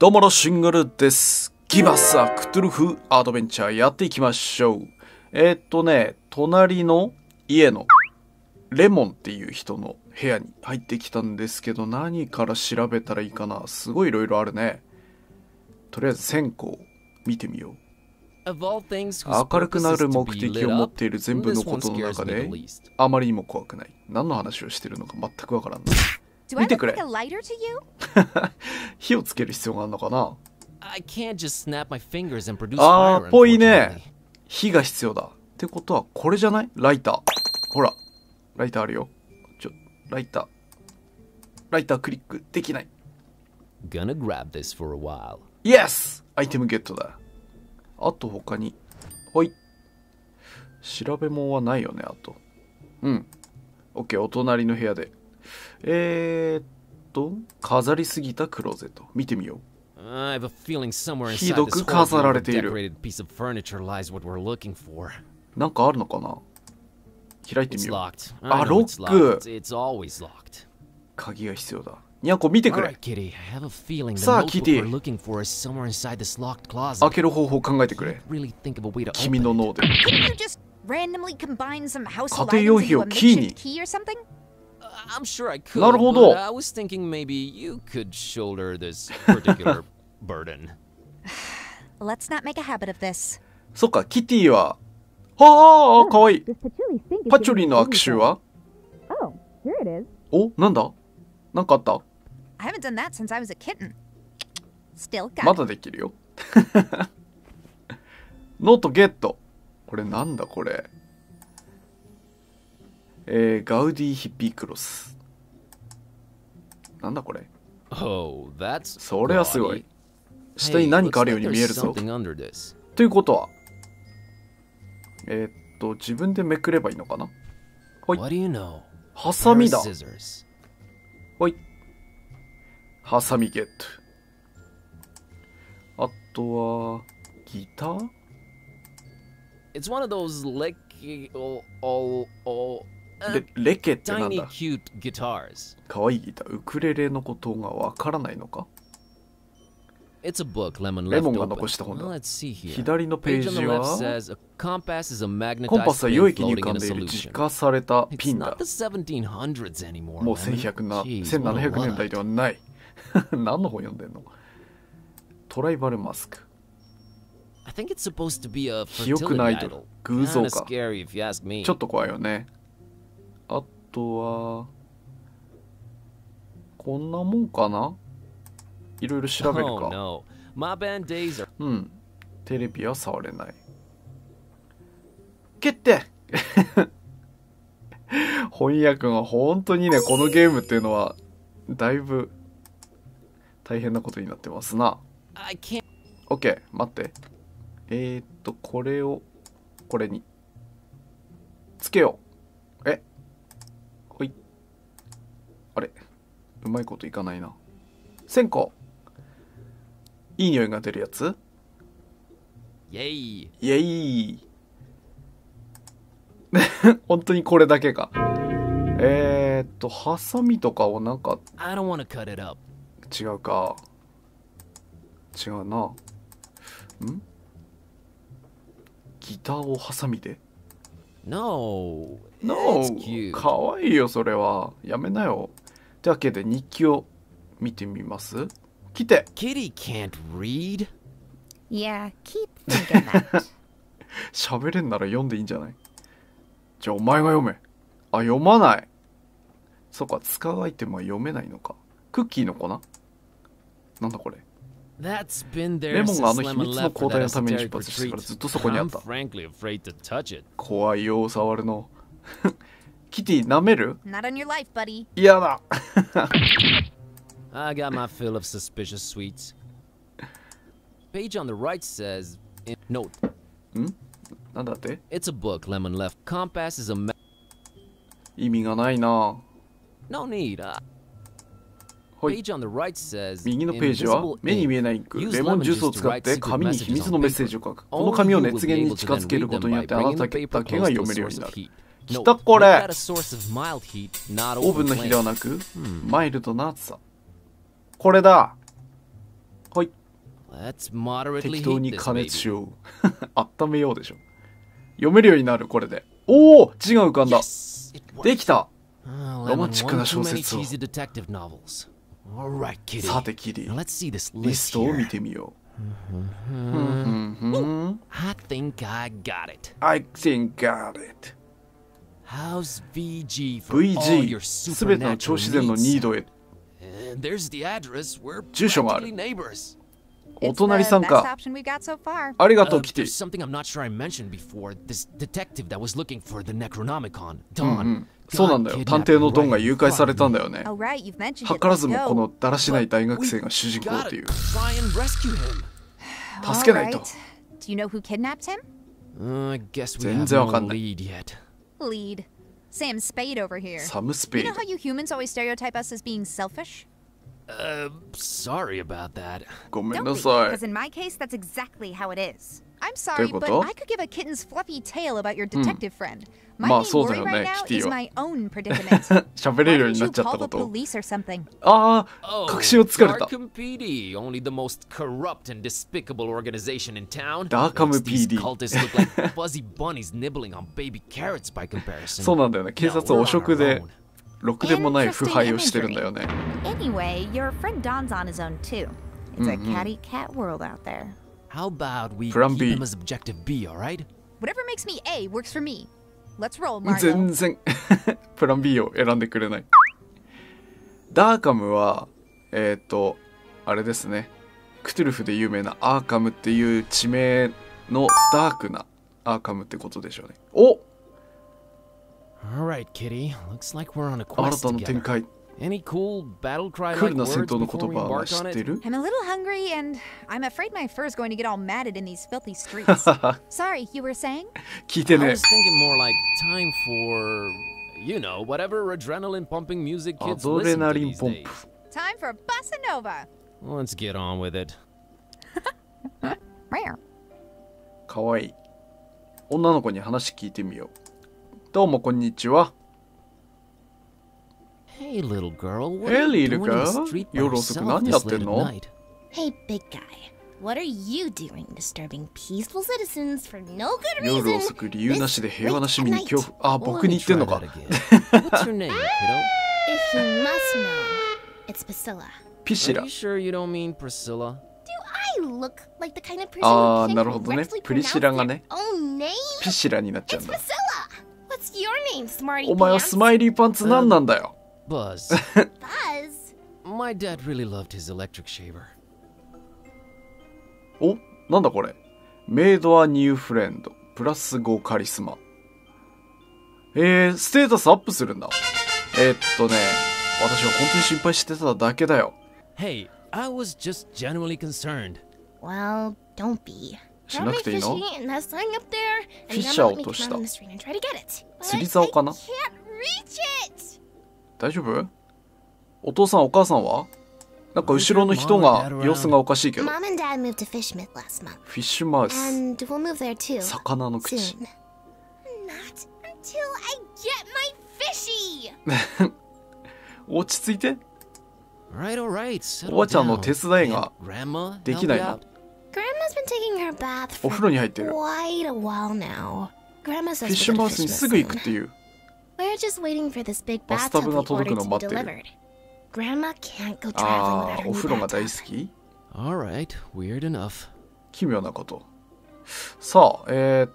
どうものシングルです。ギバス・ア・クトゥルフ・アドベンチャーやっていきましょう。隣の家のレモンっていう人の部屋に入ってきたんですけど、何から調べたらいいかな。すごいいろいろあるね。とりあえず線香見てみよう。明るくなる目的を持っている全部のことの中で、あまりにも怖くない。何の話をしてるのか全くわからんない。見てくれ。火をつける必要があるのかな。あー、ぽいね。火が必要だ。ってことはこれじゃない？ライター。ほら、ライターあるよ。ライタークリックできない。イエス！アイテムゲットだ。あと他に。ほい。調べ物はないよね、あと。うん。オッケー、お隣の部屋で。飾りすぎたクローゼット。見てみよう。ひどく飾られている。なんかあるのかな？開いてみよう。あ、ロック！鍵が必要だ。ニャンコ見てくれ。さあ、キティ。開ける方法を考えてくれ。君の脳で。家庭用品をキーに。なるほど。そっか、キティは。はあ、かわいい。パチョリの握手は？お、なんだ？なんかあった？まだできるよ。ノートゲット。これなんだこれ。ガウディヒッピークロス。なんだこれ。それはすごい。下に何かあるように見えるぞ。ということは、自分でめくればいいのかな。ほい。ハサミだ。ほい。ハサミゲット。あとは、ギター？レケってなんだ？かわいいギター。ウクレレのことがわからないのか？レモンが残した本だ。左のページは、コンパスは溶液に浮かんでいる自家されたピンだ。もう1700年代ではない。何の本読んでんの？トライバルマスク。記憶のアイドル。偶像か。ちょっと怖いよね。あとは、こんなもんかな？いろいろ調べるか。うん。テレビは触れない。決定翻訳が本当にね、このゲームっていうのは、だいぶ大変なことになってますな。OK、待って。これを、これに、つけよう。ほい。あれ、うまいこといかないな。線香。いい匂いが出るやつ。イェイ。イェイ。本当にこれだけか。ハサミとかをなんか。違うか。違うな。ん？ギターをハサミで。かわいいよ、それは。やめなよ。ってわけで日記を見てみます。来て。喋れんなら読んでいいんじゃない？じゃあお前が読め。あ、読まない。そっか、使うアイテムは読めないのか。クッキーの粉？なんだこれ。レモンがあの秘密の交代のために出発してからずっとそこにあった。怖いよ、触るの。キティ、舐める？嫌だ。なんだって？意味がないな。右のページは目に見えないインク、レモンジュースを使って紙に秘密のメッセージを書く。この紙を熱源に近づけることによってあなただけが読めるようになる。きたこれ。オーブンの火ではなくマイルドな暑さ。これだ。はい。適当に加熱しよう。温めようでしょ。読めるようになる、これで。おお、字が浮かんだ。できた。ロマンチックな小説を。さて、キリー、リストを見てみよう。I think I got it. I think got it. How's VG for all your supernatural needs? There's the address. We're practically neighbors. お隣さんか。ありがとう、キティ。Something I'm not sure I mentioned before. This detective that was looking for the Necronomicon, Don. そうなんだよ。探偵のドンが誘拐されたんだよね。図らずもこのだらしない大学生が主人公っていう。助けないと。全然わかんない。Sam Spade over here. Sam Spade. You know how you humans always stereotype us as being selfish? Sorry about that. Don't be, because in my case, that's exactly how it is. I'm sorry, but I could give a kitten's fluffy tale about your detective friend. My main worry right now is my own predicament. Why don't you call the police or something? Ah, Darkham PD, only the most corrupt and despicable organization in town. Darkham PD. Cultists look like fuzzy bunnies nibbling on baby carrots by comparison. そうなんだよね。警察は汚職でろくでもない腐敗をしてるんだよね。Anyway, your friend Don's on his own too. It's a catty cat world out there. How about we keep him as objective B, all right? Whatever makes me A works for me. Let's roll, Margot. 全然プラン B を選んでくれない。ダーカムはあれですね。クトゥルフで有名なアーカムっていう地名のダークなアーカムってことでしょうね。お。All right, Kitty. Looks like we're on a quest together. Any cool battle cry like words before we embark on it? I'm a little hungry, and I'm afraid my fur's going to get all matted in these filthy streets. Sorry, you were saying? I was thinking more like time for, you know, whatever adrenaline-pumping music kids listen to these days. Time for bossa nova. Let's get on with it. Rare. かわいい。女の子に話聞いてみよう。どうもこんにちは。Hey little girl, what are you doing in the street by yourself this late at night? Hey big guy, what are you doing disturbing peaceful citizens for no good reason? 夜遅く理由なしで平和な市民に恐怖。あ、僕に言ってんのか。What's your name, kiddo? If you must know, it's Priscilla. Priscilla. Are you sure you don't mean Priscilla? Do I look like the kind of person who can't correctly pronounce their own name? Priscillaになっちゃうんだ。It's Priscilla. What's your name, smarty pants? お前はスマイリーパンツなんなんだよ。Buzz. Buzz? My dad really loved his electric shaver. お、なんだこれ。メイドはニューフレンド。プラス5カリスマ。ステータスアップするんだ。私は本当に心配してただけだよ。Hey, I was just generally concerned. Well, don't be. しなくていいの？フィッシャー落とした。釣り竿かな？大丈夫？お父さんお母さんは？なんか後ろの人が様子がおかしいけど。フィッシュマウス。魚の口。落ち着いて。おばちゃんの手伝いができないな。お風呂に入ってる。フィッシュマウスにすぐ行くっていう。We're just waiting for this big bathtub we ordered to be delivered. Grandma can't go traveling without her new bathtub. お風呂が大好き? All right, weird enough. 奇妙なこと。さあ、だ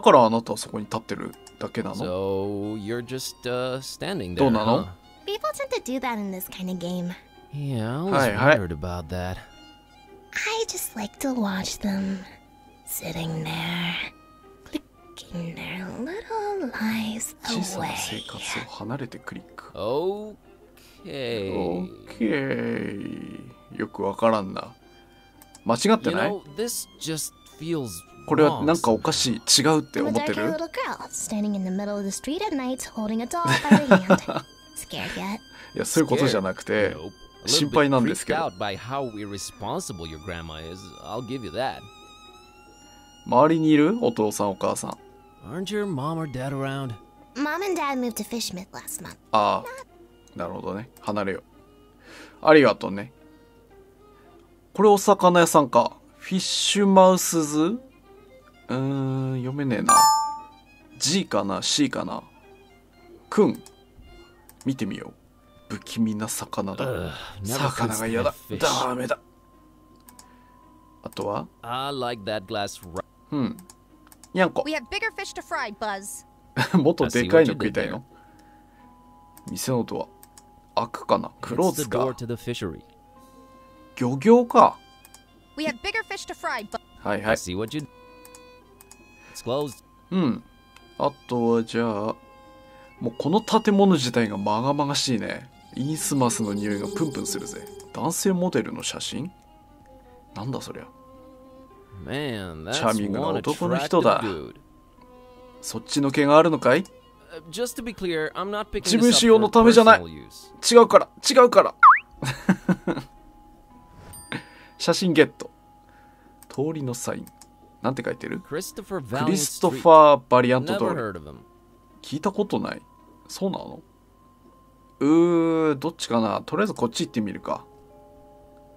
からあなたはそこに立ってるだけなの? So you're just standing there. どうなの? People tend to do that in this kind of game. Yeah, I was wondered about that. I just like to watch them sitting there.Their little lives away. Okay. Okay. よくわからんな。間違ってない？これはなんかおかしい。違うって思ってる？いや、そういうことじゃなくて心配なんですけど。周りにいる？お父さんお母さん。Aren't your mom or dad around? Mom and dad moved to Fishmouth last month. ああ、なるほどね。離れよう。ありがとうね。これお魚屋さんか。フィッシュマウスズ？読めねえな。G かな？ C かな？くん。見てみよう。不気味な魚だ。魚が嫌だ。ダメだ。あとは？うん。にゃんこ。もっとでかいの食いたいの？店のドア。開くかな？クローズか。漁業か。はいはい。うん。あとはじゃあ、もうこの建物自体がまがまがしいね。イースマスの匂いがプンプンするぜ。男性モデルの写真？なんだそりゃ。チャーミングな男の人だ。そっちの毛があるのかい？自分使用のためじゃない。違うから、違うから。写真ゲット。通りのサイン。なんて書いてる？クリストファー・バリアント通り。聞いたことない。そうなの？どっちかな？とりあえずこっち行ってみるか。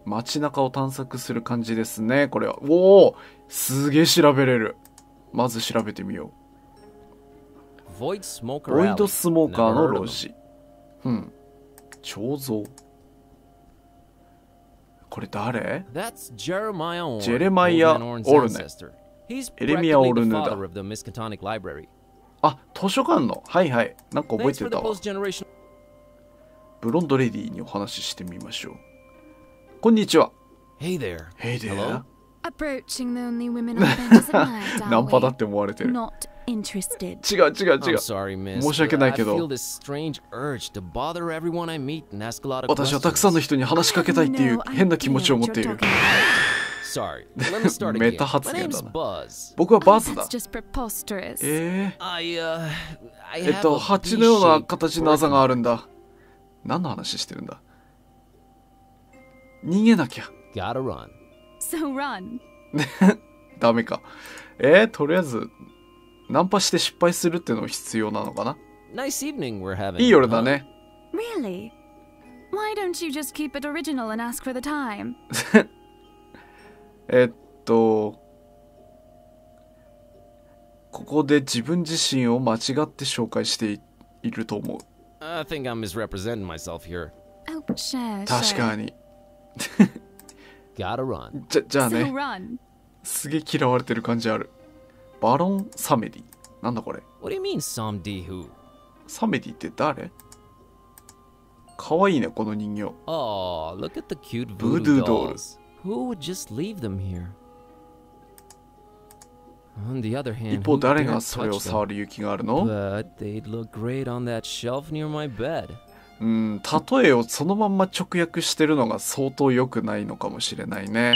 街中を探索する感じですね、これは。おお！すげえ調べれる。まず調べてみよう。ボイドスモーカーの老子。うん。彫像。これ誰？ジェレマイア・オルネ。エレミア・オルヌだ。あ、図書館の。はいはい。なんか覚えてたわ。ブロンドレディにお話ししてみましょう。こんにちは。Hey there. Hey there. ナンパだって思われてる。違う。申し訳ないけど、私はたくさんの人に話しかけたいっていう変な気持ちを持っている。メタ発言だな。僕はバズだ。蜂のような形の穴があるんだ。何の話してるんだ。逃げなきゃ。ダメか。とりあえずナンパして失敗するっていうのも必要なのかな。いい夜だね。ここで自分自身を間違って紹介していると思う。確かに。じゃあね。すげえ嫌われてる感じある。バロン・サメディ。なんだこれ。サメディって誰？かわいいね、この人形。ブードゥードールズ。一方、誰がそれを触る勇気があるの？例えをそのまんま直訳してるのが相当良くないのかもしれないね。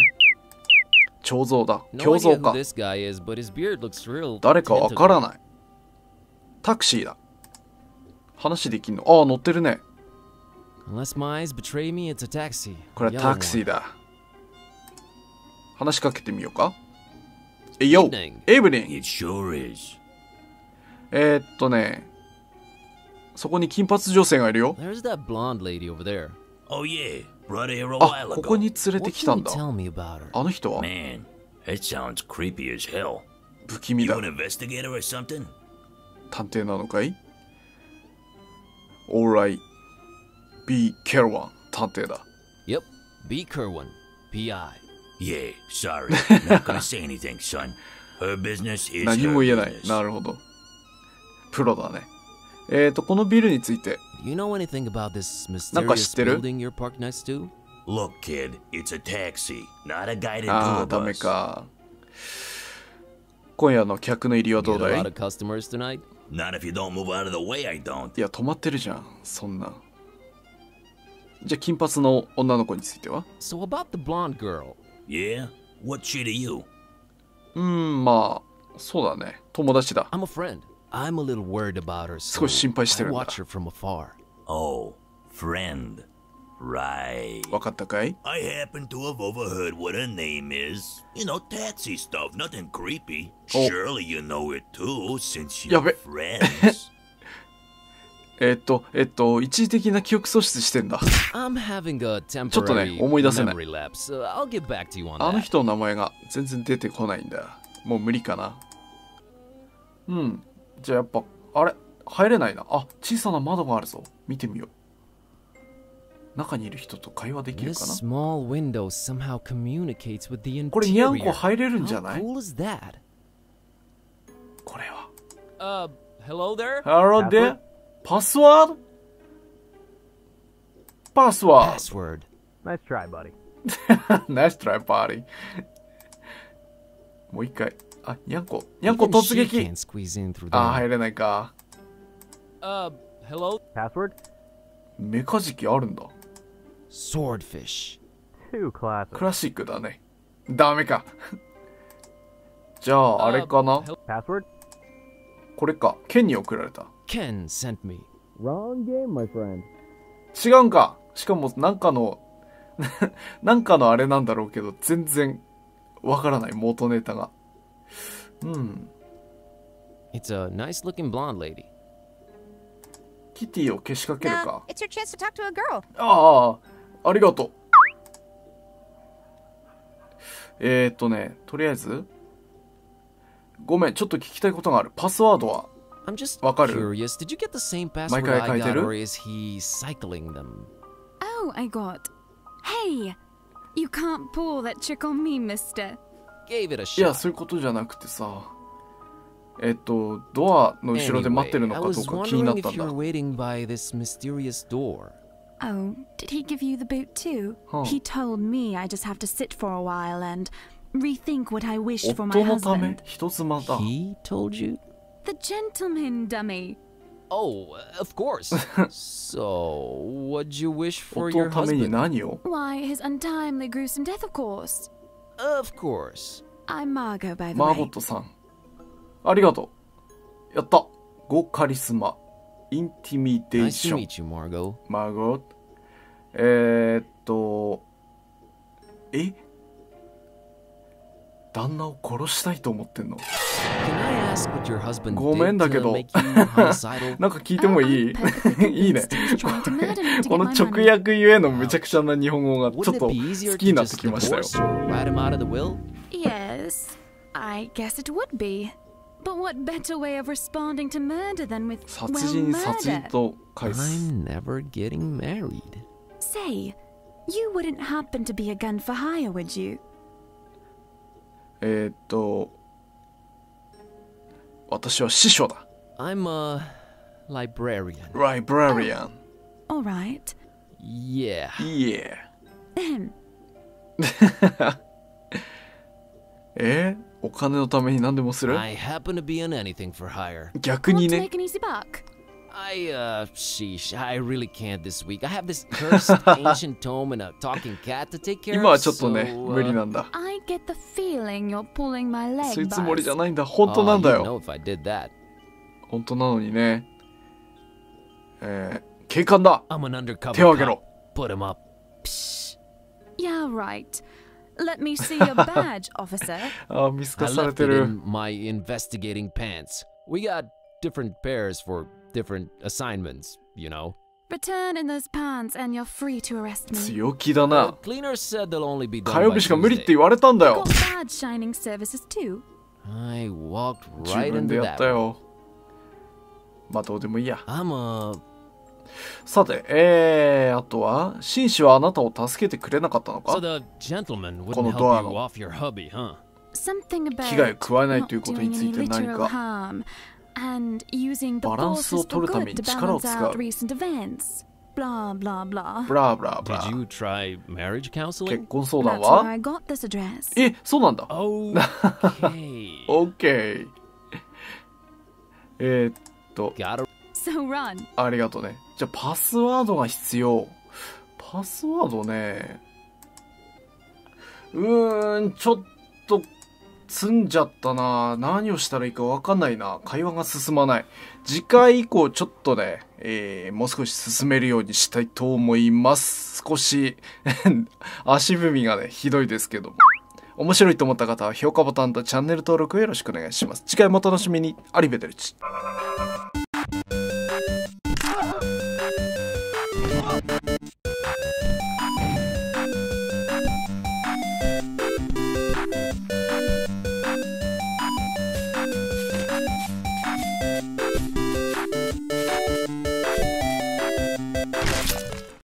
彫像だ。胸像か。誰かわからない。タクシーだ。話できんの？ああ、乗ってるね。これはタクシーだ。話しかけてみようか。よ、エブリン。ね、そこに金髪女性がいるよ。あ、ここに連れてきたんだ。あの人は不気味だ。探偵なのかい？オーライ、B・ケルワン、探偵だ。何も言えない。なるほど。プロだね。このビルについて。なんか知ってる？ああ、ダメか。今夜の客の入りはどうだい？いや、止まってるじゃん、そんな。じゃあ、金髪の女の子については？まあ、そうだね。友達だ。少し心配してるんだ。わかったかい？やべ。一時的な記憶喪失してんだ。ちょっとね、思い出せない。あの人の名前が全然出てこないんだ。もう無理かな。うん。じゃあやっぱ、あれ、入れないな。あ、小さな窓があるぞ。見てみよう。中にいる人と会話できるかな。これにゃんこ入れるんじゃない？これは。Hello there? Hello there? パスワード？パスワード。Nice try, buddy. Nice try, buddy. もう一回。あ、にゃんこ。にゃんこ突撃。あ、入れないか。Hello? Password? メカジキあるんだ。Swordfish. クラシックだね。ダメか。じゃあ、あれかな？これか。ケンに送られた。違うんか。しかも、なんかの、なんかのあれなんだろうけど、全然わからない、元ネタが。うん。It's a nice-looking blonde lady. キティをけしかけるか。ああ、ありがとう。ね、とりあえず。ごめん、ちょっと聞きたいことがある。パスワードはわかる？毎回変えてる？Oh, I got. Hey, you can't pull that trick on me, mister. いや、そういうことじゃなくてさ。ドアの後ろで待ってるのかどうか気になったんだ。Oh, did he give you the boot too? He told me I just have to sit for a while and.Rethink what I wished for my husband. He told you? The gentleman dummy. Oh, of course. So, what'd you wish for your husband? Why, his untimely gruesome death, of course. Of course. I'm Margot, by the way. Margot-san. ありがとう。やった。ごカリスマ。インティミデーション。Nice to meet you, Margot. Margot. 旦那を殺したいと思ってんの。ごめんだけど、なんか聞いてもいい？いいね。この直訳ゆえのむちゃくちゃな日本語がちょっと好きになってきましたよ。殺人に殺人と返す。私は司書だ。I'm a librarian. Librarian. All right. Yeah. Yeah. お金のために何でもする？逆にね。今はちょっとね、無理なんだ。そういうつもりじゃないんだ。本当なんだよ。本当なのにね。警官だ。手を挙げろ。あ、見透かされてる。Different pairs for different assignments, you know. Return in those pants and you're free to arrest me. 強気だな。火曜日しか無理って言われたんだよ。自分でやったよ。まあどうでもいいや。さて、あとは、紳士はあなたを助けてくれなかったのか？このドアの危害を加えないということについて何か。バランスを取るために力を使う。結婚相談は？え、そうなんだ。OK。ありがとうね。じゃあパスワードが必要。パスワードね。ちょっと。積んじゃったな。何をしたらいいか分かんないな。会話が進まない。次回以降ちょっとね、もう少し進めるようにしたいと思います。少し足踏みがね、ひどいですけども。面白いと思った方は評価ボタンとチャンネル登録をよろしくお願いします。次回もお楽しみに。アリベデルチ。